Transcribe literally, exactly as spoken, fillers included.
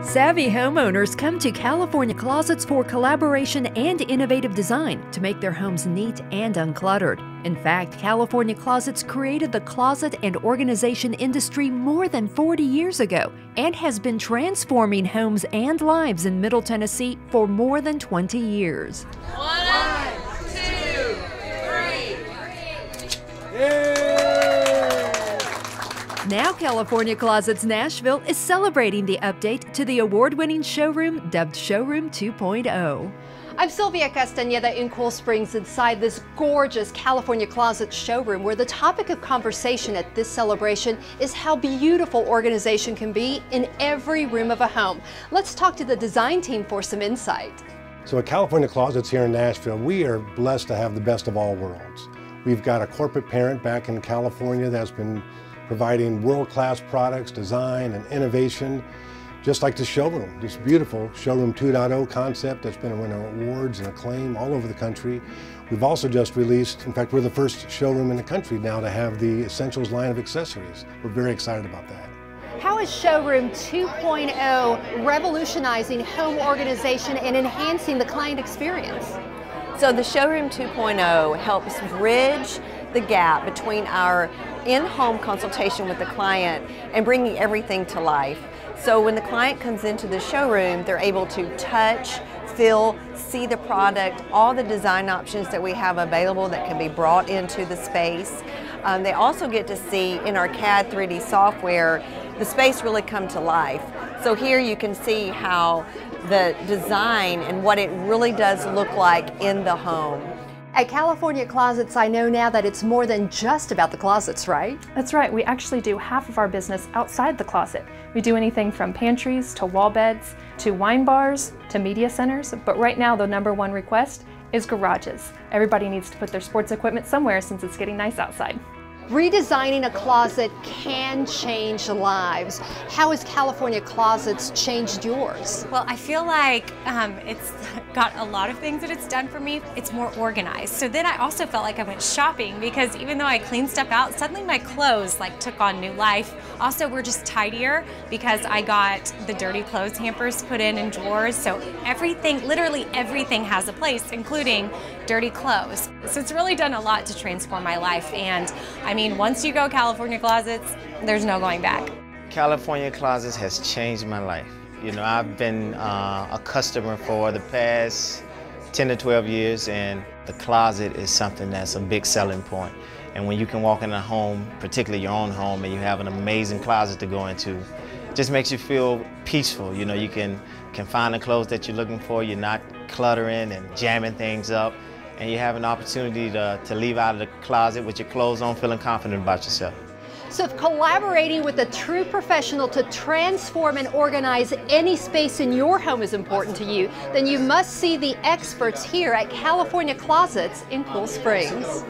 Savvy homeowners come to California Closets for collaboration and innovative design to make their homes neat and uncluttered. In fact, California Closets created the closet and organization industry more than forty years ago and has been transforming homes and lives in Middle Tennessee for more than twenty years. One, two, three. Yay! Now California Closets Nashville is celebrating the update to the award-winning showroom dubbed Showroom two point oh. I'm Sylvia Castañeda in Cool Springs inside this gorgeous California Closets showroom where the topic of conversation at this celebration is how beautiful organization can be in every room of a home. Let's talk to the design team for some insight. So at California Closets here in Nashville, we are blessed to have the best of all worlds. We've got a corporate parent back in California that's been providing world-class products, design, and innovation, just like the showroom, this beautiful Showroom two point oh concept that's been winning awards and acclaim all over the country. We've also just released, in fact, we're the first showroom in the country now to have the Essentials line of accessories. We're very excited about that. How is Showroom two point oh revolutionizing home organization and enhancing the client experience? So the Showroom two point oh helps bridge the gap between our in-home consultation with the client and bringing everything to life. So when the client comes into the showroom, they're able to touch, feel, see the product, all the design options that we have available that can be brought into the space. Um, they also get to see in our C A D three D software the space really come to life. So here you can see how the design and what it really does look like in the home. At California Closets, I know now that it's more than just about the closets, right? That's right. We actually do half of our business outside the closet. We do anything from pantries to wall beds to wine bars to media centers. But right now, the number one request is garages. Everybody needs to put their sports equipment somewhere since it's getting nice outside. Redesigning a closet can change lives. How has California Closets changed yours? Well, I feel like um, it's got a lot of things that it's done for me. It's more organized. So then I also felt like I went shopping because even though I cleaned stuff out, suddenly my clothes like took on new life. Also, we're just tidier because I got the dirty clothes hampers put in in drawers. So everything, literally everything has a place, including dirty clothes. So it's really done a lot to transform my life. And I'm I mean, once you go California Closets, there's no going back. California Closets has changed my life. You know, I've been uh, a customer for the past ten to twelve years, and the closet is something that's a big selling point. And when you can walk in a home, particularly your own home, and you have an amazing closet to go into, it just makes you feel peaceful. You know, you can, can find the clothes that you're looking for. You're not cluttering and jamming things up. And you have an opportunity to, to leave out of the closet with your clothes on, feeling confident about yourself. So collaborating with a true professional to transform and organize any space in your home is important to you, then you must see the experts here at California Closets in Cool Springs.